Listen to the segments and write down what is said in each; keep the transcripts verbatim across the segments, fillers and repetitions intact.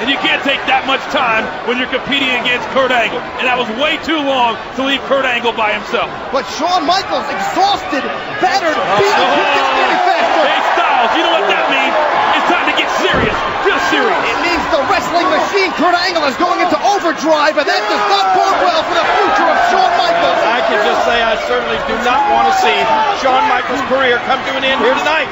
And you can't take that much time when you're competing against Kurt Angle. And that was way too long to leave Kurt Angle by himself. But Shawn Michaels, exhausted, battered, oh, beaten, oh, gets any faster. Hey, Styles, you know what that means? It's time to get serious, real serious. It means the wrestling machine Kurt Angle is going into overdrive, and that does not bode well for the future of Shawn Michaels. I can just say I certainly do not want to see Shawn Michaels' career come to an end here tonight.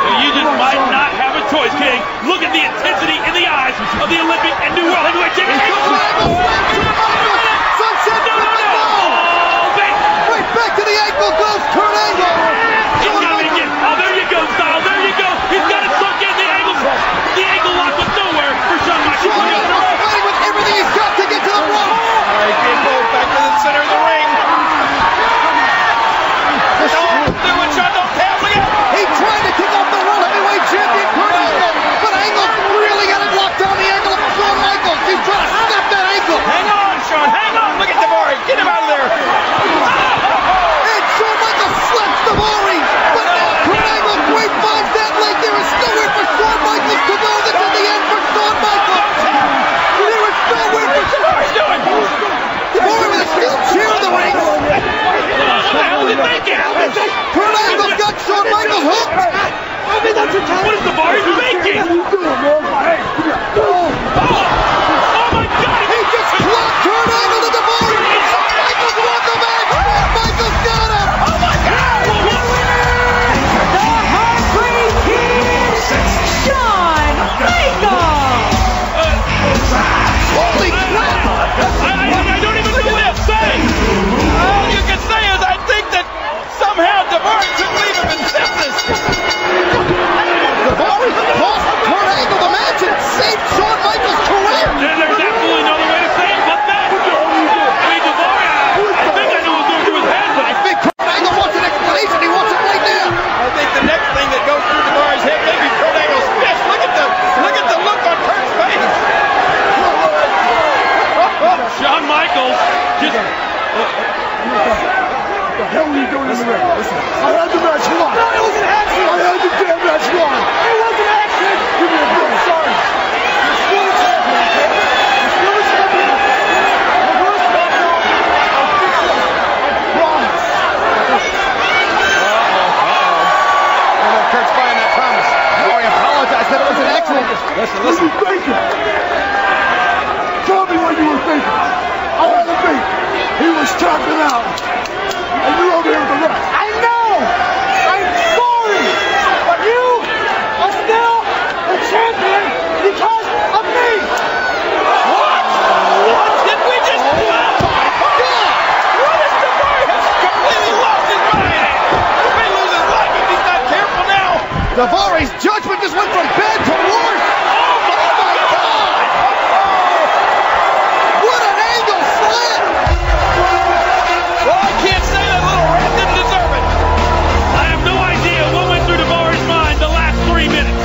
You just might not have a choice, King. Look at the intensity in the eyes of the Olympic and New World Heavyweight Champion. Sunset no, no, no. Oh, baby. Right back to the ankle goes Kurt Angle. He's got to get. Oh, there you go, Styles. There you go. He's got it sunk in. The angle, the angle lock was nowhere for Shawn Michaels. He's fighting with everything he's got to get to the wall. All right, King, go back to the center of the ring. Don't do it, Shawn. Don't tap me up. He tried to kick off the World Heavyweight Champion Kurt Angle, but Angle's really got it locked on the angle of Shawn Michaels. He's trying to snap that angle. Hang on, Shawn. Hang on. Look at Daivari. Get him out of there. And Shawn Michaels slaps Daivari, but now Kurt Angle grapevines that leg. There is nowhere for Shawn Michaels to go. This is the end for Shawn Michaels. There is nowhere for Daivari to go. Daivari with a steel chair in the ring. Kurt Angle's got Shawn Michaels hooked! What is Daivari making? Oh, oh my God! He just clocked Kurt Angle to Daivari! Shawn Michaels won the match! Shawn Michaels got him! Oh my God! The winner! The Heartbreak Kid! Shawn Michaels! Uh, Holy crap! I, I, I don't even know what I'm saying! All you can say is I think that somehow Daivari couldn't leave him in sickness. Daivari lost Kurt Angle the match and saved Shawn Michaels' career. And there's absolutely no other way to say it but that. I mean, Daivari, I think I know what's going through his head, but I think Kurt Angle wants an explanation. He wants it right now. I think the next thing that goes through Daivari's head may be Kurt Angle's fist. Look at the look at the look on Kurt's face. Shawn Michaels just. What the hell are you doing in the ring? Listen, I had the match won. No, it was an accident. I had the damn match won. It was an accident. Give me a break. I'm sorry. You're still a champion. You're still a champion. The worst champion. I'll fix it. I promise. Uh-oh. Uh-oh. And then Kurt's buying that promise. Oh, I apologize. That it was an accident. Listen, listen. What were you thinking? Tell me what you were thinking. I had a beat. He was tapping out. And you're over here with the rest. I know! I'm sorry! But you are still the champion because of me! What? What did we just do? Oh my God! What is the Daivari has completely lost his mind? He may lose his life if he's not careful now! Daivari's judgment just went from bad to worse! Oh my, oh my God! God. Oh. What an angle slam! Well, I can't say that little rat didn't deserve it. I have no idea what went through Daivari's mind the last three minutes.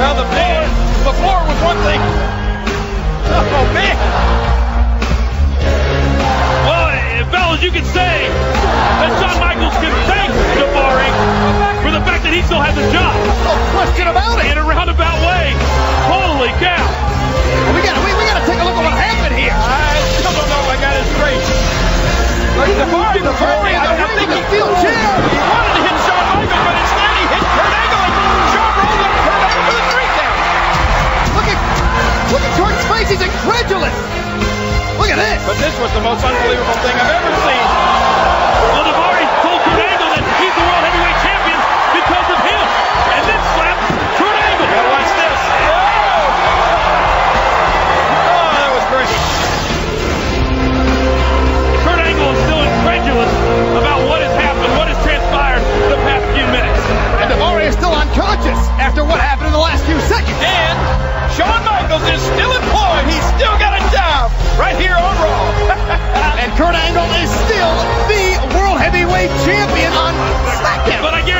Well, the man before was one thing. Oh, man. Well, fellas, you can say that Shawn Michaels can thank Daivari for the fact that he still has a job. No question about it. In a roundabout way. Holy cow. We got we, we got to take a look at what happened here. I still don't know if I got it straight. Like Daivari, Daivari, Daivari, I, I think he, steel chair. He wanted to hit Shawn Michaels, but instead he hit Kurt Angle and Shawn rolled up Kurt Angle for the three-count. Look at, look at Kurt's face, he's incredulous. Look at this. But this was the most unbelievable thing I've ever seen. Well, Daivari told Kurt Angle that he's the World Heavyweight Champion because of him. And then slapped Kurt Angle. Now watch this. Oh, oh that was crazy. About what has happened, what has transpired the past few minutes. And Daivari is still unconscious after what happened in the last few seconds. And Shawn Michaels is still employed. He's still got a job right here on Raw. And Kurt Angle is still the World Heavyweight Champion on SmackDown. But I guess